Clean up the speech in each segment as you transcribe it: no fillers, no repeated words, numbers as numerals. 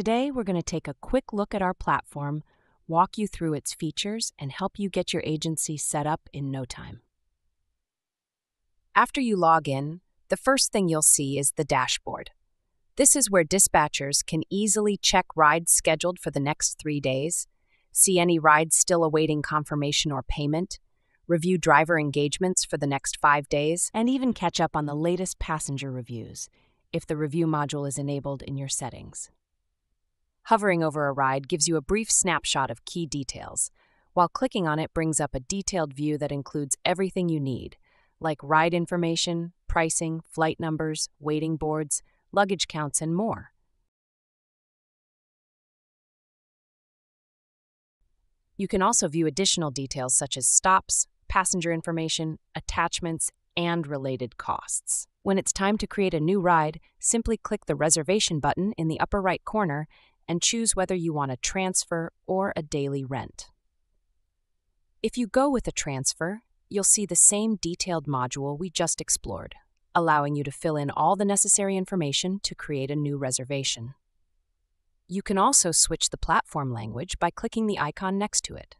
Today, we're going to take a quick look at our platform, walk you through its features, and help you get your agency set up in no time. After you log in, the first thing you'll see is the dashboard. This is where dispatchers can easily check rides scheduled for the next 3 days, see any rides still awaiting confirmation or payment, review driver engagements for the next 5 days, and even catch up on the latest passenger reviews if the review module is enabled in your settings. Hovering over a ride gives you a brief snapshot of key details, while clicking on it brings up a detailed view that includes everything you need, like ride information, pricing, flight numbers, waiting boards, luggage counts, and more. You can also view additional details such as stops, passenger information, attachments, and related costs. When it's time to create a new ride, simply click the reservation button in the upper right corner and choose whether you want a transfer or a daily rent. If you go with a transfer, you'll see the same detailed module we just explored, allowing you to fill in all the necessary information to create a new reservation. You can also switch the platform language by clicking the icon next to it.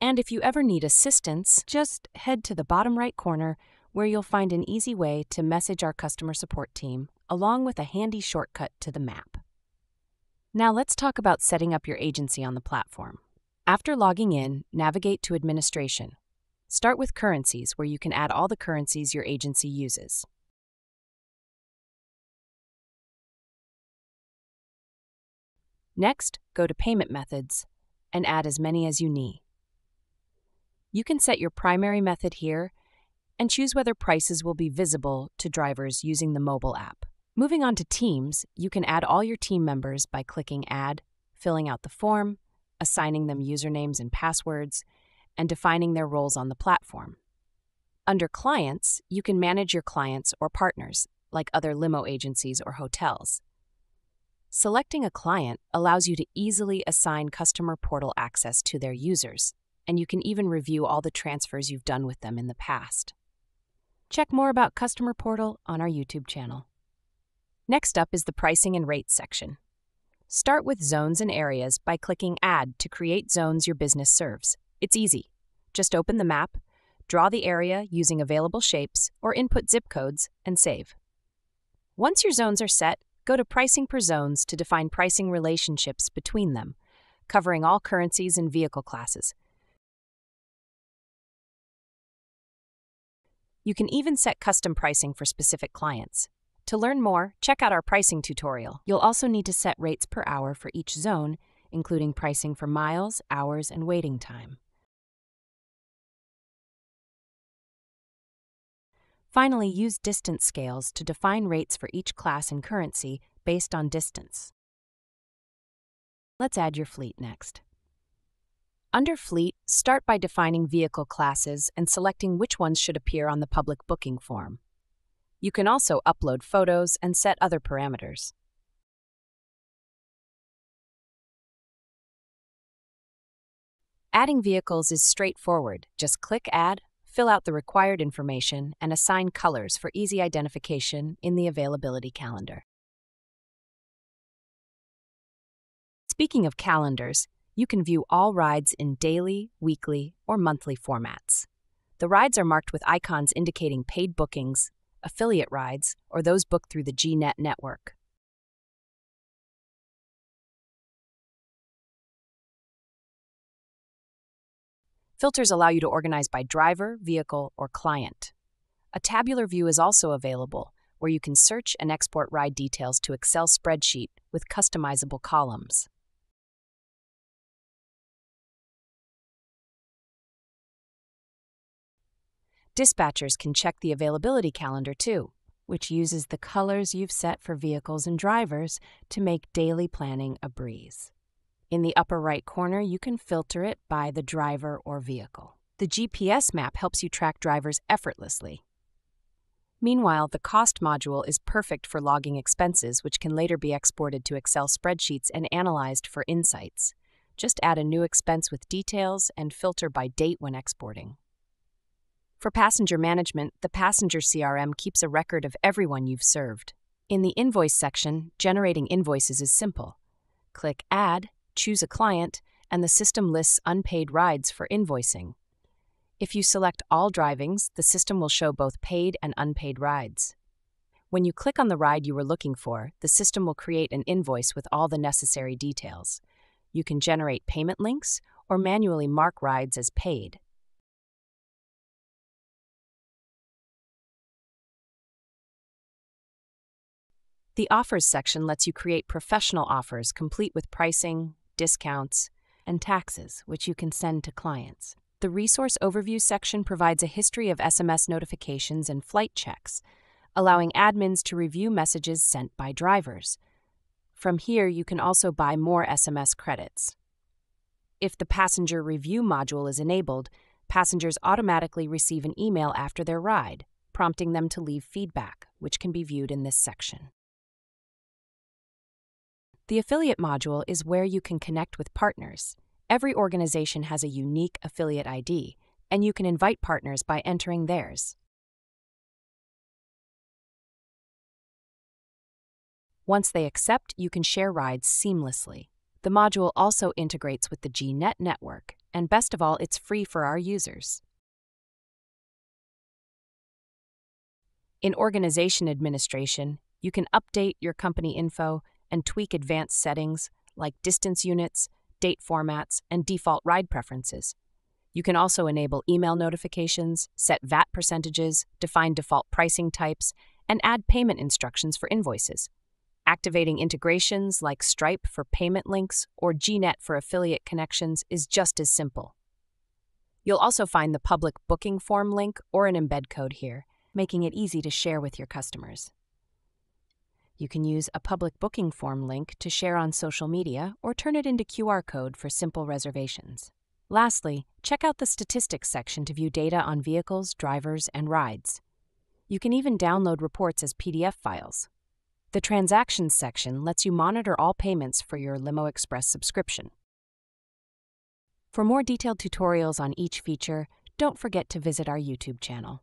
And if you ever need assistance, just head to the bottom right corner where you'll find an easy way to message our customer support team, along with a handy shortcut to the map. Now let's talk about setting up your agency on the platform. After logging in, navigate to Administration. Start with Currencies, where you can add all the currencies your agency uses. Next, go to Payment Methods and add as many as you need. You can set your primary method here and choose whether prices will be visible to drivers using the mobile app. Moving on to Teams, you can add all your team members by clicking Add, filling out the form, assigning them usernames and passwords, and defining their roles on the platform. Under Clients, you can manage your clients or partners, like other limo agencies or hotels. Selecting a client allows you to easily assign customer portal access to their users, and you can even review all the transfers you've done with them in the past. Check more about Customer Portal on our YouTube channel. Next up is the Pricing and Rates section. Start with Zones and Areas by clicking Add to create zones your business serves. It's easy. Just open the map, draw the area using available shapes, or input zip codes, and save. Once your zones are set, go to Pricing per Zones to define pricing relationships between them, covering all currencies and vehicle classes. You can even set custom pricing for specific clients. To learn more, check out our pricing tutorial. You'll also need to set rates per hour for each zone, including pricing for miles, hours, and waiting time. Finally, use distance scales to define rates for each class and currency based on distance. Let's add your fleet next. Under Fleet, start by defining vehicle classes and selecting which ones should appear on the public booking form. You can also upload photos and set other parameters. Adding vehicles is straightforward. Just click Add, fill out the required information, and assign colors for easy identification in the availability calendar. Speaking of calendars, you can view all rides in daily, weekly, or monthly formats. The rides are marked with icons indicating paid bookings, affiliate rides, or those booked through the GNET network. Filters allow you to organize by driver, vehicle, or client. A tabular view is also available, where you can search and export ride details to Excel spreadsheet with customizable columns. Dispatchers can check the availability calendar too, which uses the colors you've set for vehicles and drivers to make daily planning a breeze. In the upper right corner, you can filter it by the driver or vehicle. The GPS map helps you track drivers effortlessly. Meanwhile, the cost module is perfect for logging expenses, which can later be exported to Excel spreadsheets and analyzed for insights. Just add a new expense with details and filter by date when exporting. For passenger management, the passenger CRM keeps a record of everyone you've served. In the Invoice section, generating invoices is simple. click Add, choose a client, and the system lists unpaid rides for invoicing. If you select All Drivings, the system will show both paid and unpaid rides. When you click on the ride you were looking for, the system will create an invoice with all the necessary details. You can generate payment links or manually mark rides as paid. The Offers section lets you create professional offers complete with pricing, discounts, and taxes, which you can send to clients. The Resource Overview section provides a history of SMS notifications and flight checks, allowing admins to review messages sent by drivers. From here, you can also buy more SMS credits. If the Passenger Review module is enabled, passengers automatically receive an email after their ride, prompting them to leave feedback, which can be viewed in this section. The affiliate module is where you can connect with partners. Every organization has a unique affiliate ID, and you can invite partners by entering theirs. Once they accept, you can share rides seamlessly. The module also integrates with the GNET network, and best of all, it's free for our users. In Organization Administration, you can update your company info and tweak advanced settings like distance units, date formats, and default ride preferences. You can also enable email notifications, set VAT percentages, define default pricing types, and add payment instructions for invoices. Activating integrations like Stripe for payment links or GNET for affiliate connections is just as simple. You'll also find the public booking form link or an embed code here, making it easy to share with your customers. You can use a public booking form link to share on social media or turn it into QR code for simple reservations. Lastly, check out the statistics section to view data on vehicles, drivers, and rides. You can even download reports as PDF files. The transactions section lets you monitor all payments for your Limo Express subscription. For more detailed tutorials on each feature, don't forget to visit our YouTube channel.